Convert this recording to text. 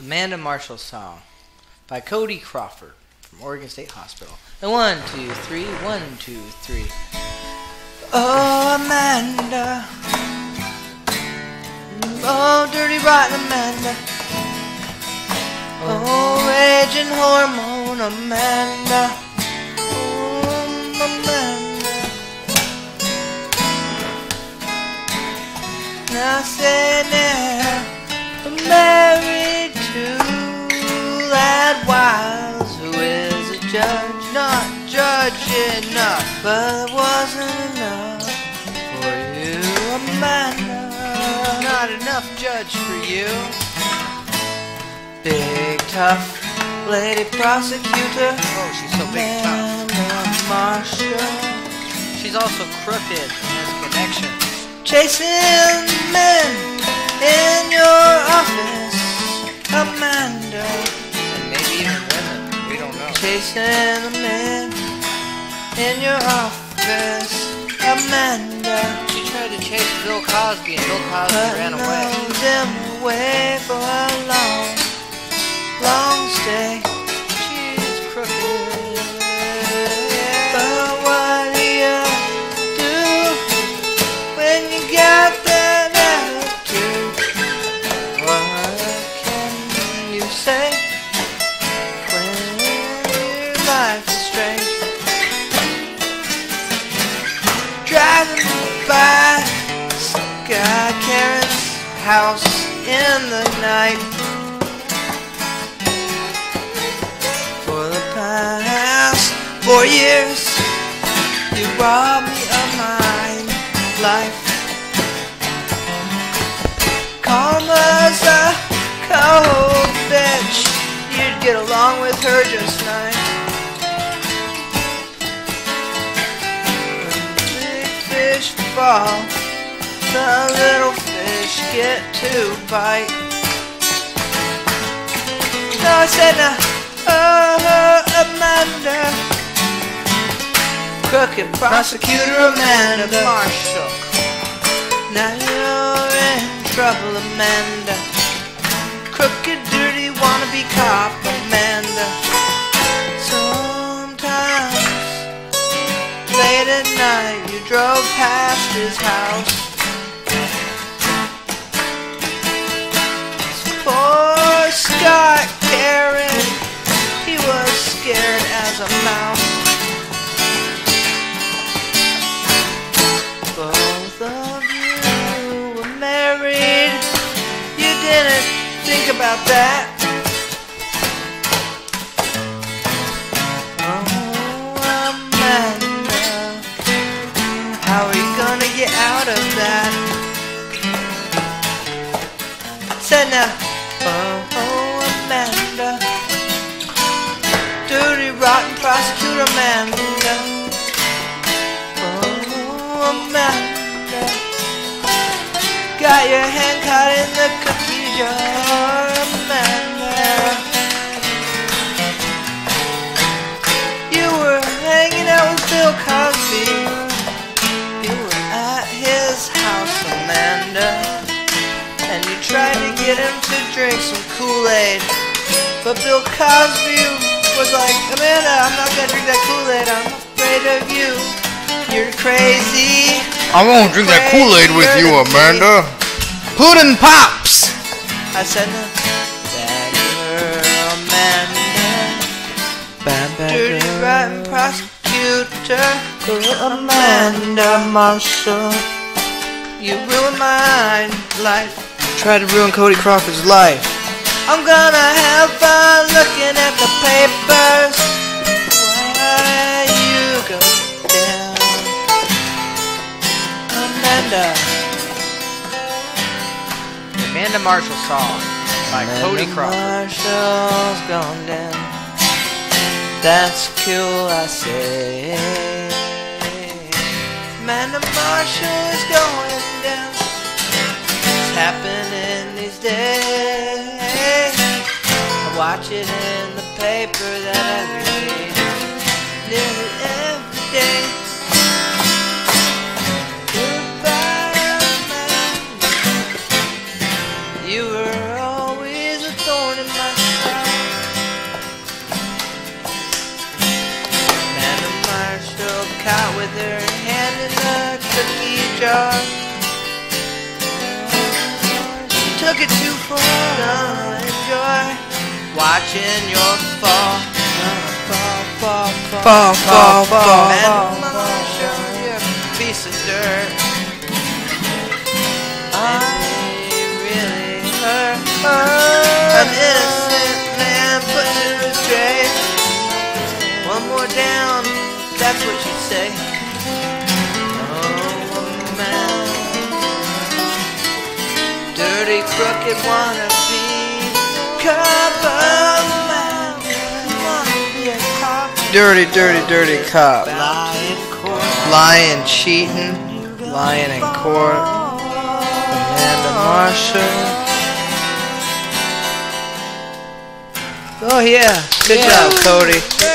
Amanda Marshall song by Cody Crawford from Oregon State Hospital. And 1, 2, 3, 1, 2, 3. Oh, Amanda. Oh, dirty rotten Amanda. Oh, raging hormone Amanda. Oh, Amanda. Now say now. I'm married to that Wiles, who is a judge, not judge enough, but it wasn't enough for you, Amanda. Not enough judge for you. Big tough lady prosecutor. Oh, she's so big tough. Amanda Marshall. She's also crooked in this connection. Chasing men in your office, Amanda. And maybe even women, we don't know. Chasing the men in your office, Amanda. She tried to chase Bill Cosby and Bill Cosby ran away. But knocked him away for a long, long stay. She is crooked. But what do you do when you got that attitude? Say when your life is strange, driving by Sky Karen's house in the night for the past 4 years, you robbed me of my life. Karma's a cold bitch, you'd get along with her just nice. When the big fish fall, the little fish get to bite. No, I said no, oh, Amanda. Crooked prosecutor Amanda Marshall. Now you're in trouble, Amanda. Crooked, dirty, wannabe cop, Amanda. Sometimes, late at night, you drove past his house. Poor Scott Karen, he was scared as a mouse. Both of you were married, you didn't think about that. Oh, Amanda, how are you gonna get out of that? Said now, oh, Amanda, dirty, rotten prosecutor Amanda. Oh, Amanda, got your hand caught in the cathedral. Bill Cosby, you were at his house, Amanda, and you tried to get him to drink some Kool-Aid, but Bill Cosby was like, Amanda, I'm not gonna drink that Kool-Aid, I'm afraid of you, you're crazy. I won't drink that Kool-Aid with you, Amanda. Pudding Pops! I said no. Bad girl, Amanda. Dirty, rotten prostitute. Amanda Marshall, you ruined my life. Tried to ruin Cody Crawford's life. I'm gonna have fun looking at the papers while you go down, Amanda. Amanda Marshall song by Cody Crawford. Marshall's gone down. That's cool, I say. Amanda Marshall is going down. It's happening these days. I watch it in the paper that I read nearly every day. Goodbye, Amanda. You were always a thorn in my caught with her hand in a cookie jar. She took it too far to enjoy watching your fall. Fall. And mama showed you a piece of dirt. I really hurt. An innocent man put to straight. One more down, that's what you say. Oh, man. Dirty, crooked wannabe. Couple. Dirty cop. Lying, cheating, lying in court. Amanda Marshall. Oh yeah, good job, Cody.